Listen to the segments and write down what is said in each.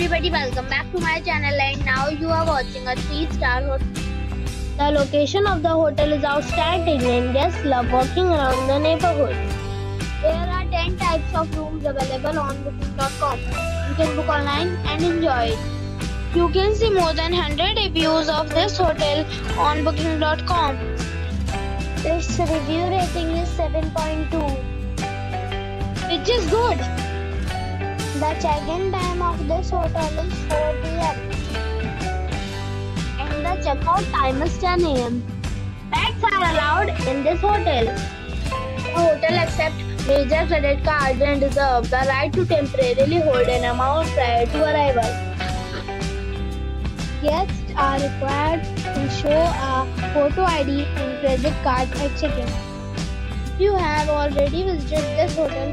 everybody, welcome back to my channel, and now you are watching a 3-star hotel. The location of the hotel is outstanding and guests love walking around the neighborhood. There are 10 types of rooms available on booking.com. You can book online and enjoy it. You can see more than 100 reviews of this hotel on booking.com. Its review rating is 7.2, which is good. The check-in time of this hotel is 4 PM and the check-out time is 10 AM. Pets are allowed in this hotel. The hotel accepts major credit cards and reserves the right to temporarily hold an amount prior to arrival. Guests are required to show a photo ID and credit card at check-in. If you have already visited this hotel,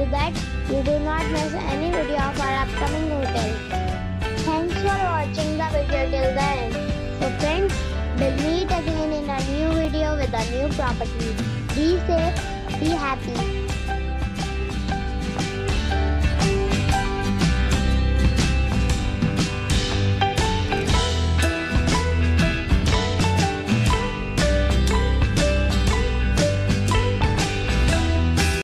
so that you do not miss any video of our upcoming hotel. Thanks for watching the video till the end. So friends, we'll meet again in a new video with a new property. Be safe, be happy.